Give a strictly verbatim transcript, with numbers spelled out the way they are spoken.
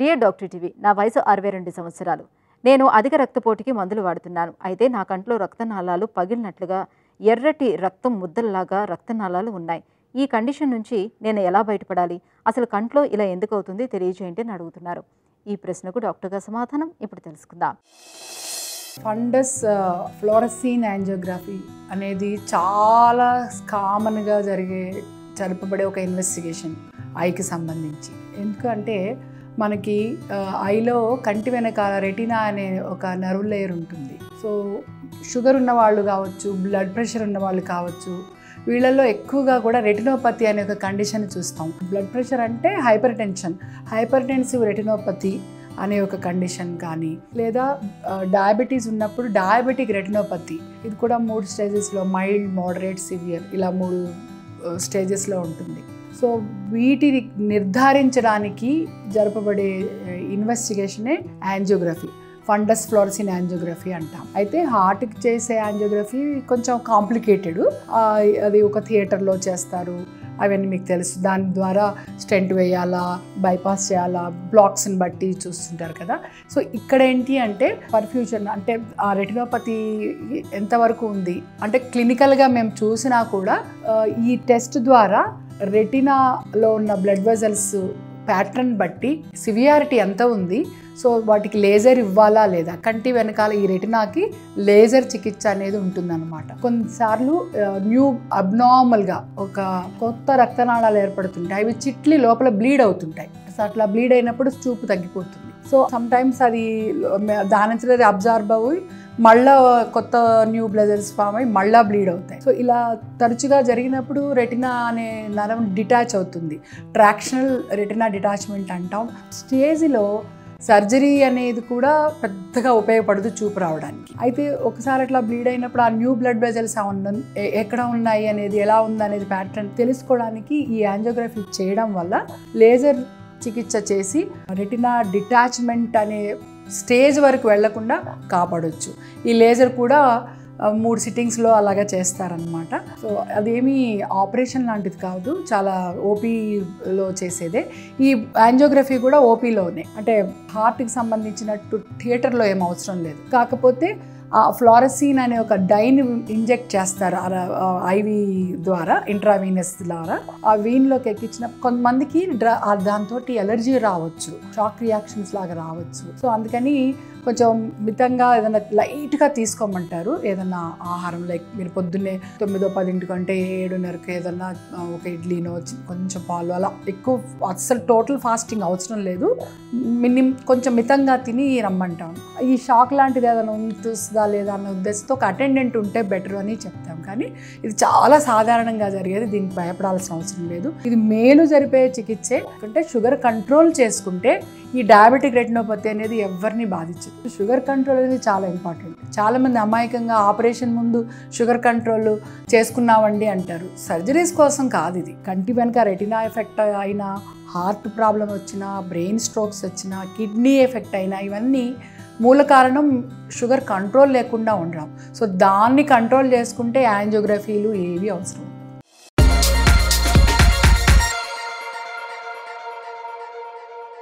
dear doctor TV నా వయసు అరవై రెండు సంవత్సరాలు నేను అధిక రక్తపోటుకి మందులు వాడుతున్నాను అయితే నా కంట్లో రక్తనాళాలు పగిలినట్లుగా ఎర్రటి రక్తం ముద్దల్లాగా రక్తనాళాలు ఉన్నాయి ఈ కండిషన్ నుంచి నేను ఎలా బయటపడాలి అసలు కంట్లో ఇలా ఎందుకు అవుతుంది తెలియజేయండి అని అడుగుతున్నారు ఈ ప్రశ్నకు డాక్టర్ గారి సమాధానం ఇప్పుడు తెలుసుకుందాం ఫండస్ ఫ్లోరసీన్ యాంజియోగ్రఫీ అనేది చాలా కామన్ గా జరిగే జరపబడే ఒక ఇన్వెస్టిగేషన్ ఐకి సంబంధించి ఎందుకంటే మనకి ఐలో కంటి వెనకాల రెటినా అనే ఒక నర్వ్ లేయర్ ఉంటుంది సో షుగర్ ఉన్న వాళ్ళు కావచ్చు బ్లడ్ ప్రెషర్ ఉన్న వాళ్ళు కావచ్చు వీళ్ళల్లో ఎక్కువగా కూడా రెటినోపతి అనే ఒక కండిషన్ చూస్తాం బ్లడ్ ప్రెషర్ అంటే hypertension hypertensive retinopathy అనే ఒక కండిషన్ కానీ లేదా డయాబెటీస్ ఉన్నప్పుడు డయాబెటిక్ రెటినోపతి ఇది కూడా మూడు స్టేజెస్లో మైల్డ్ మోడరేట్ సివియర్ ఇలా మూడు స్టేజెస్లో ఉంటుంది సో వీటిని నిర్ధారించడానికి జరపబడే ఇన్వెస్టిగేషనే యాంజియోగ్రఫీ ఫండస్ ఫ్లోరసీన్ యాంజియోగ్రఫీ అంటాం అయితే హార్ట్కి చేసే యాంజియోగ్రఫీ కొంచెం కాంప్లికేటెడ్ అది ఒక థియేటర్లో చేస్తారు అవన్నీ మీకు తెలుసు దాని ద్వారా స్టెంట్ వేయాలా బైపాస్ చేయాలా బ్లాక్స్ని బట్టి చూస్తుంటారు కదా సో ఇక్కడ ఏంటి అంటే పర్ఫ్యూజన్ అంటే ఆ రెటినోపతి ఎంతవరకు ఉంది అంటే క్లినికల్గా మేము చూసినా కూడా ఈ టెస్ట్ ద్వారా రెటినాలో ఉన్న బ్లడ్ వెజల్స్ ప్యాటర్న్ బట్టి సివియారిటీ ఎంత ఉంది సో వాటికి లేజర్ ఇవ్వాలా లేదా కంటి వెనకాల ఈ రెటినాకి లేజర్ చికిత్స అనేది ఉంటుందన్నమాట కొన్నిసార్లు న్యూ అబ్నార్మల్గా ఒక కొత్త రక్తనాళాలు ఏర్పడుతుంటాయి అవి చిట్లి లోపల బ్లీడ్ అవుతుంటాయి అట్లా బ్లీడ్ అయినప్పుడు చూపు తగ్గిపోతుంది సో సమ్టైమ్స్ అది దాని నుంచి అబ్జార్బ్ అవ్వి మళ్ళా కొత్త న్యూ బ్లెజర్స్ ఫామ్ అయ్యి మళ్ళీ బ్లీడ్ అవుతాయి సో ఇలా తరచుగా జరిగినప్పుడు రెటినా అనే నరం డిటాచ్ అవుతుంది ట్రాక్షనల్ రెటినా డిటాచ్మెంట్ అంటాం స్టేజ్లో సర్జరీ అనేది కూడా పెద్దగా ఉపయోగపడదు చూపు రావడానికి అయితే ఒకసారి అట్లా బ్లీడ్ అయినప్పుడు ఆ న్యూ బ్లడ్ వెజల్స్ ఎక్కడ ఉన్నాయి అనేది ఎలా ఉందనేది ప్యాటర్న్ తెలుసుకోవడానికి ఈ యాంజియోగ్రఫీ చేయడం వల్ల లేజర్ చికిత్స చేసి రెటినా డిటాచ్మెంట్ అనే స్టేజ్ వరకు వెళ్లకుండా కాపాడొచ్చు ఈ లేజర్ కూడా మూడు సిట్టింగ్స్లో అలాగా చేస్తారనమాట సో అదేమీ ఆపరేషన్ లాంటిది కాదు చాలా ఓపీలో చేసేదే ఈ యాంజియోగ్రఫీ కూడా ఓపీలోనే అంటే హార్ట్కి సంబంధించినట్టు థియేటర్లో ఏం అవసరం లేదు కాకపోతే ఆ ఫ్లోరసీన్ అనే ఒక డైన్ ఇంజెక్ట్ చేస్తారు ఐవి ద్వారా ఇంట్రావీనస్ ద్వారా ఆ వీన్లోకి ఎక్కించిన కొంతమందికి దాంతో ఎలర్జీ రావచ్చు షాక్ రియాక్షన్స్ లాగా రావచ్చు సో అందుకని కొంచెం మితంగా ఏదైనా లైట్గా తీసుకోమంటారు ఏదైనా ఆహారం లైక్ మీరు పొద్దున్నే తొమ్మిదో పదింటికంటే ఏడున్నరకు ఏదన్నా ఒక ఇడ్లీనో కొంచెం పాలు అలా ఎక్కువ అస్సలు టోటల్ ఫాస్టింగ్ అవసరం లేదు మినిమం కొంచెం మితంగా తిని రమ్మంటాం ఈ షాక్ లాంటిది ఏదైనా ఉంటుందా లేదా అన్న ఉద్దేశంతో ఒక అటెండెంట్ ఉంటే బెటర్ అని చెప్తాం కానీ ఇది చాలా సాధారణంగా జరిగేది దీనికి భయపడాల్సిన అవసరం లేదు ఇది మేలు జరిపే చికిత్సే అంటే షుగర్ కంట్రోల్ చేసుకుంటే ఈ డయాబెటిక్ రెటినోపతి అనేది ఎవరిని బాధించదు షుగర్ కంట్రోల్ అనేది చాలా ఇంపార్టెంట్ చాలామంది అమాయకంగా ఆపరేషన్ ముందు షుగర్ కంట్రోల్ చేసుకున్నామండి అంటారు సర్జరీస్ కోసం కాదు ఇది కంటి వెనక రెటినా ఎఫెక్ట్ అయినా హార్ట్ ప్రాబ్లం వచ్చినా బ్రెయిన్ స్ట్రోక్స్ వచ్చినా కిడ్నీ ఎఫెక్ట్ అయినా ఇవన్నీ మూల కారణం షుగర్ కంట్రోల్ లేకుండా ఉండడం సో దాన్ని కంట్రోల్ చేసుకుంటే యాంజియోగ్రఫీలు ఏవి అవసరం